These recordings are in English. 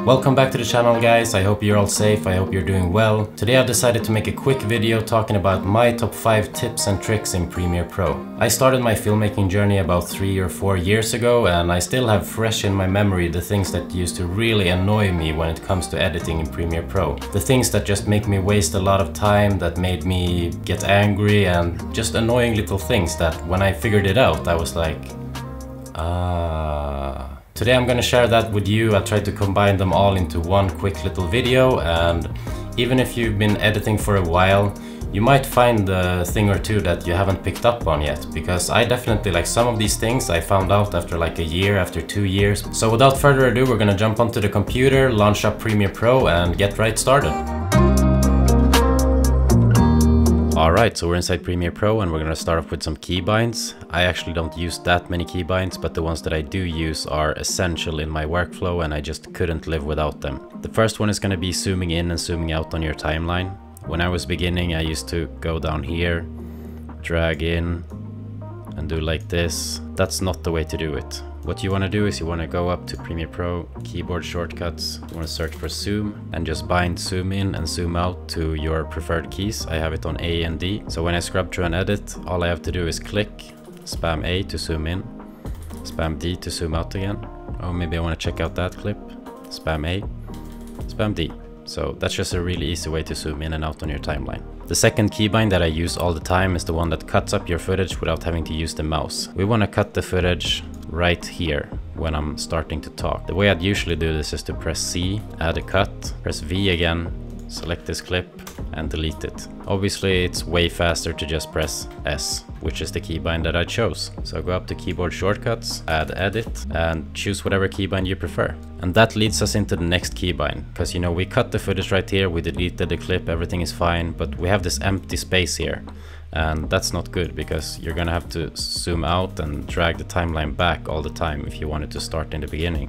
Welcome back to the channel, guys. I hope you're all safe. I hope you're doing well. Today I've decided to make a quick video talking about my top 5 tips and tricks in Premiere Pro. I started my filmmaking journey about 3 or 4 years ago, and I still have fresh in my memory the things that used to really annoy me when it comes to editing in Premiere Pro. The things that just make me waste a lot of time, that made me get angry, and just annoying little things that when I figured it out I was like, ah. Today I'm gonna share that with you. I tried to combine them all into one quick little video, and even if you've been editing for a while, you might find a thing or two that you haven't picked up on yet, because I definitely, like, some of these things I found out after like a year, after 2 years. So without further ado, we're gonna jump onto the computer, launch up Premiere Pro, and get right started. Alright, so we're inside Premiere Pro and we're gonna start off with some keybinds. I actually don't use that many keybinds, but the ones that I do use are essential in my workflow and I just couldn't live without them. The first one is gonna be zooming in and zooming out on your timeline. When I was beginning, I used to go down here, drag in, and do like this. That's not the way to do it. What you wanna do is you wanna go up to Premiere Pro, keyboard shortcuts, you wanna search for zoom, and just bind zoom in and zoom out to your preferred keys. I have it on A and D. So when I scrub through an edit, all I have to do is click, spam A to zoom in, spam D to zoom out again. Oh, maybe I wanna check out that clip. Spam A, spam D. So that's just a really easy way to zoom in and out on your timeline. The second keybind that I use all the time is the one that cuts up your footage without having to use the mouse. We wanna cut the footage right here when I'm starting to talk. The way I'd usually do this is to press C, add a cut, press V again, select this clip and delete it. Obviously it's way faster to just press S, which is the keybind that I chose. So go up to keyboard shortcuts, add edit, and choose whatever keybind you prefer. And that leads us into the next keybind, because, you know, we cut the footage right here, we deleted the clip, everything is fine, but we have this empty space here. And that's not good, because you're gonna have to zoom out and drag the timeline back all the time if you wanted to start in the beginning.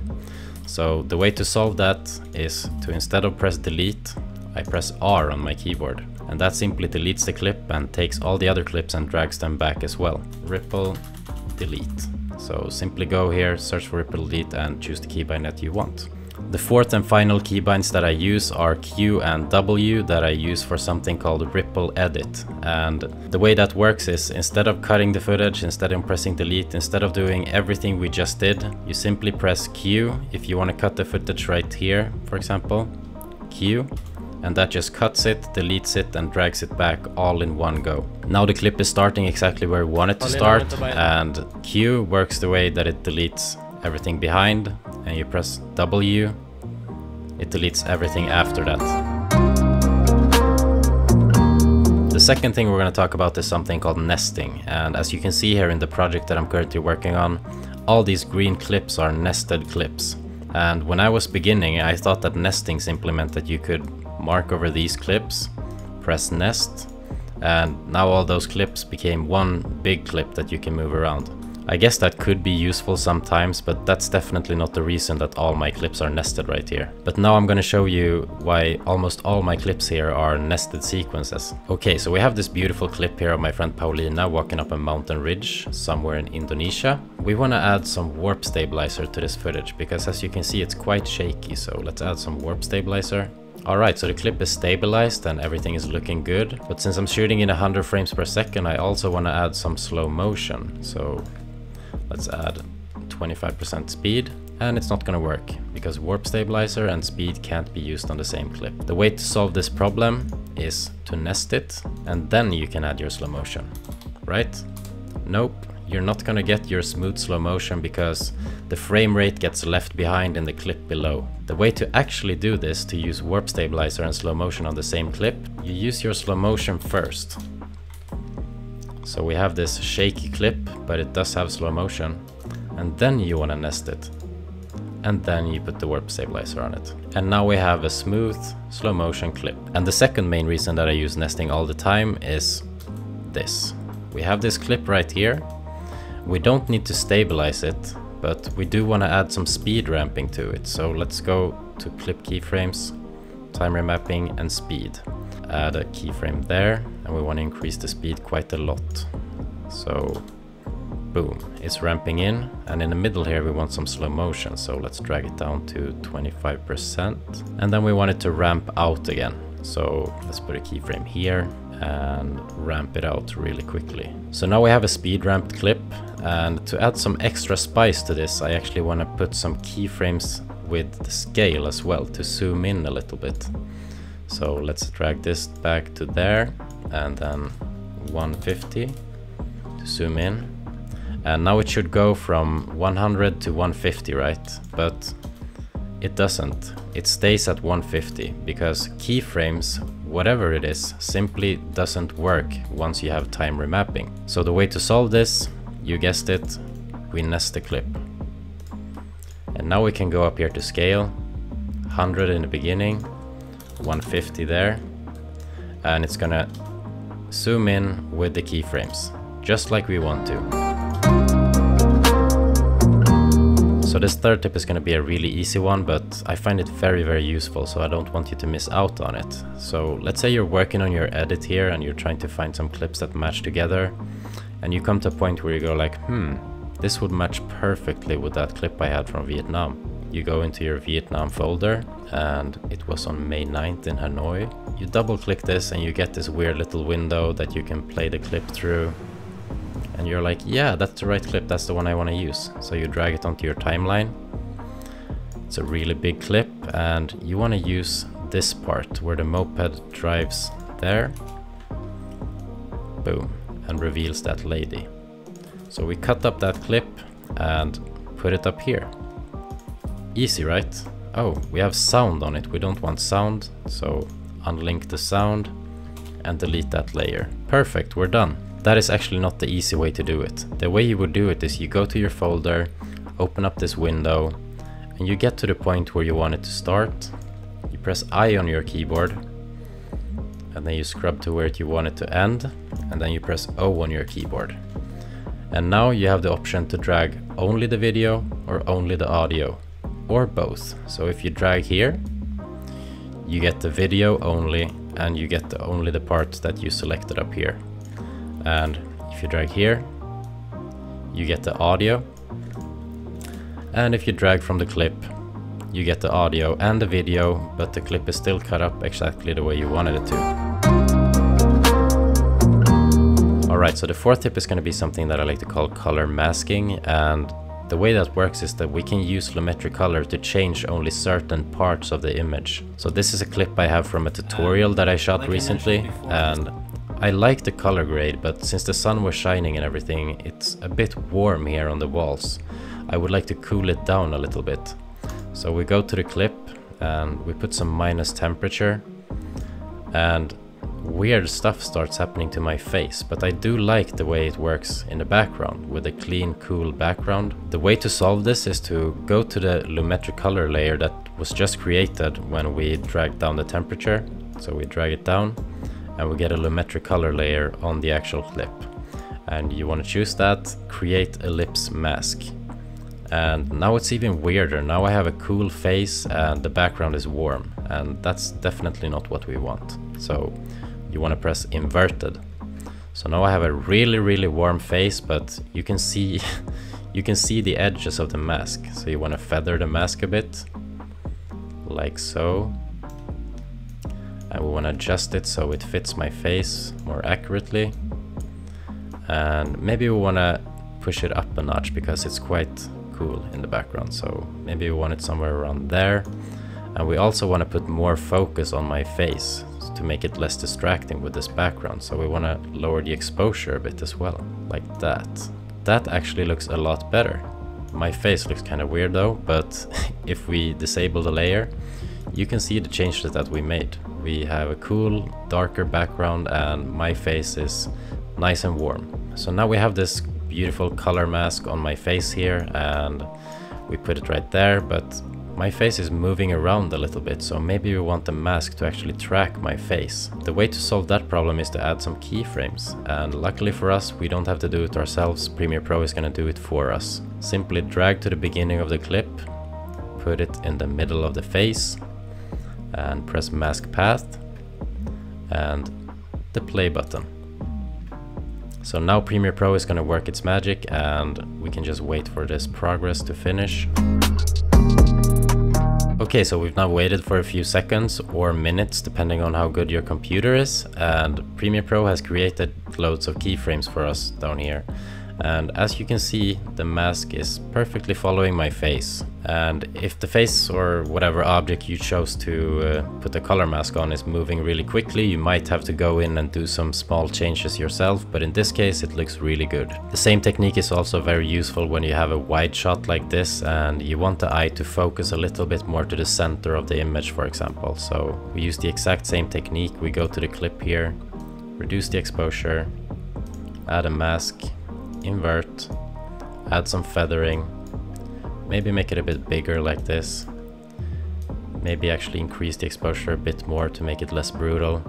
So the way to solve that is to, instead of press delete, I press R on my keyboard, and that simply deletes the clip and takes all the other clips and drags them back as well. Ripple, delete. So simply go here, search for ripple delete, and choose the keybind that you want. The fourth and final keybinds that I use are Q and W, that I use for something called ripple edit. And the way that works is, instead of cutting the footage, instead of pressing delete, instead of doing everything we just did, you simply press Q if you want to cut the footage right here, for example, Q. And that just cuts it, deletes it, and drags it back all in one go. Now the clip is starting exactly where we want it to start, and Q works the way that it deletes everything behind, and you press W, it deletes everything after that. The second thing we're going to talk about is something called nesting, and as you can see here in the project that I'm currently working on, all these green clips are nested clips. And when I was beginning, I thought that nesting simply meant that you could mark over these clips, press nest, and now all those clips became one big clip that you can move around. I guess that could be useful sometimes, but that's definitely not the reason that all my clips are nested right here. But now I'm gonna show you why almost all my clips here are nested sequences. Okay, so we have this beautiful clip here of my friend Paulina walking up a mountain ridge somewhere in Indonesia. We wanna add some warp stabilizer to this footage, because as you can see, it's quite shaky. So let's add some warp stabilizer. Alright, so the clip is stabilized and everything is looking good, but since I'm shooting in 100 frames per second, I also want to add some slow motion. So let's add 25% speed, and it's not going to work because warp stabilizer and speed can't be used on the same clip. The way to solve this problem is to nest it, and then you can add your slow motion, right? Nope. You're not gonna get your smooth slow motion because the frame rate gets left behind in the clip below. The way to actually do this, to use warp stabilizer and slow motion on the same clip, you use your slow motion first. So we have this shaky clip, but it does have slow motion. And then you wanna nest it. And then you put the warp stabilizer on it. And now we have a smooth slow motion clip. And the second main reason that I use nesting all the time is this. We have this clip right here. We don't need to stabilize it, but we do want to add some speed ramping to it. So let's go to clip keyframes, time remapping, and speed. Add a keyframe there, and we want to increase the speed quite a lot. So Boom, it's ramping in, and in the middle here we want some slow motion, so let's drag it down to 25%, and then we want it to ramp out again, so let's put a keyframe here and ramp it out really quickly. So now we have a speed ramped clip, and to add some extra spice to this I actually want to put some keyframes with the scale as well to zoom in a little bit. So let's drag this back to there and then 150 to zoom in, and now it should go from 100 to 150, right? But it doesn't, it stays at 150 because keyframes, whatever it is, simply doesn't work once you have time remapping. So the way to solve this, you guessed it, we nest the clip. And now we can go up here to scale, 100 in the beginning, 150 there, and it's gonna zoom in with the keyframes, just like we want to. So this third tip is gonna be a really easy one, but I find it very, very useful, so I don't want you to miss out on it. So let's say you're working on your edit here and you're trying to find some clips that match together, and you come to a point where you go like, this would match perfectly with that clip I had from Vietnam. You go into your Vietnam folder, and it was on May 9th in Hanoi. You double click this and you get this weird little window that you can play the clip through. And you're like, yeah, that's the right clip, that's the one I want to use. So you drag it onto your timeline. It's a really big clip, and you want to use this part where the moped drives there. Boom. And reveals that lady. So we cut up that clip and put it up here. Easy, right? Oh, we have sound on it. We don't want sound, so unlink the sound and delete that layer. Perfect, we're done. That is actually not the easy way to do it. The way you would do it is you go to your folder, open up this window, and you get to the point where you want it to start. You press I on your keyboard, and then you scrub to where you want it to end, and then you press O on your keyboard. And now you have the option to drag only the video or only the audio, or both. So if you drag here, you get the video only, and you get only the part that you selected up here. And if you drag here, you get the audio. And if you drag from the clip, you get the audio and the video, but the clip is still cut up exactly the way you wanted it to. Alright, so the fourth tip is going to be something that I like to call color masking, and the way that works is that we can use Lumetri Color to change only certain parts of the image. So this is a clip I have from a tutorial that I shot recently, and I like the color grade, but since the sun was shining and everything, it's a bit warm here on the walls. I would like to cool it down a little bit. So we go to the clip and we put some minus temperature, and weird stuff starts happening to my face, but I do like the way it works in the background with a clean, cool background. The way to solve this is to go to the Lumetri Color layer that was just created when we dragged down the temperature. So we drag it down and we get a Lumetri Color layer on the actual clip. And you want to choose that, create ellipse mask. And now it's even weirder. Now I have a cool face and the background is warm, and that's definitely not what we want. So you want to press inverted. So now I have a really, really warm face, but you can see the edges of the mask. So you want to feather the mask a bit, like so. And we want to adjust it so it fits my face more accurately. And maybe we want to push it up a notch because it's quite cool in the background, so maybe we want it somewhere around there. And we also want to put more focus on my face to make it less distracting with this background, so we want to lower the exposure a bit as well, like that. That actually looks a lot better. My face looks kind of weird though, but if we disable the layer, you can see the changes that we made. We have a cool, darker background, and my face is nice and warm. So now we have this beautiful color mask on my face here, and we put it right there, but my face is moving around a little bit, so maybe we want the mask to actually track my face. The way to solve that problem is to add some keyframes, and luckily for us, we don't have to do it ourselves. Premiere Pro is going to do it for us. Simply drag to the beginning of the clip, put it in the middle of the face, and press mask path and the play button. So now Premiere Pro is going to work its magic, and we can just wait for this progress to finish. Okay, so we've now waited for a few seconds or minutes, depending on how good your computer is, and Premiere Pro has created loads of keyframes for us down here. And as you can see, the mask is perfectly following my face. And if the face or whatever object you chose to put the color mask on is moving really quickly, you might have to go in and do some small changes yourself, but in this case it looks really good. The same technique is also very useful when you have a wide shot like this and you want the eye to focus a little bit more to the center of the image, for example. So we use the exact same technique. We go to the clip here, reduce the exposure, add a mask, invert, add some feathering, maybe make it a bit bigger like this, maybe actually increase the exposure a bit more to make it less brutal.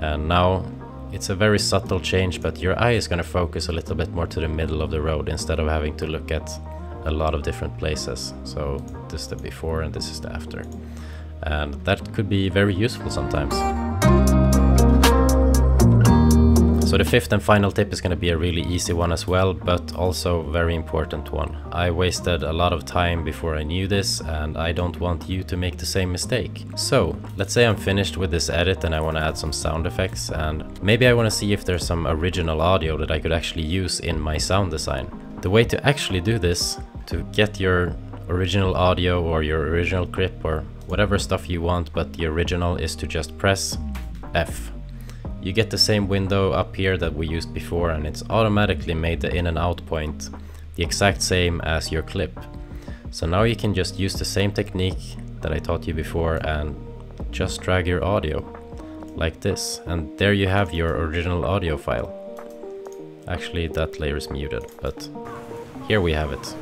And now it's a very subtle change, but your eye is going to focus a little bit more to the middle of the road instead of having to look at a lot of different places. So this is the before and this is the after, and that could be very useful sometimes. So the fifth and final tip is going to be a really easy one as well, but also very important one. I wasted a lot of time before I knew this, and I don't want you to make the same mistake. So let's say I'm finished with this edit and I want to add some sound effects, and maybe I want to see if there's some original audio that I could actually use in my sound design. The way to actually do this, to get your original audio or your original clip or whatever stuff you want, but the original, is to just press F. You get the same window up here that we used before, and it's automatically made the in and out point the exact same as your clip. So now you can just use the same technique that I taught you before and just drag your audio like this. And there you have your original audio file. Actually, that layer is muted, but here we have it.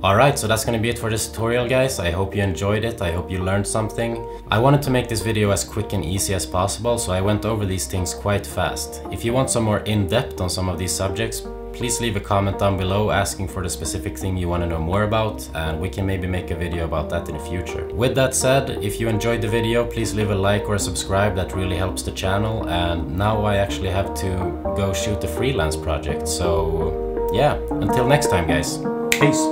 Alright, so that's going to be it for this tutorial, guys. I hope you enjoyed it. I hope you learned something. I wanted to make this video as quick and easy as possible, so I went over these things quite fast. If you want some more in-depth on some of these subjects, please leave a comment down below asking for the specific thing you want to know more about, and we can maybe make a video about that in the future. With that said, if you enjoyed the video, please leave a like or a subscribe. That really helps the channel. And now I actually have to go shoot a freelance project, so yeah, until next time, guys. Peace.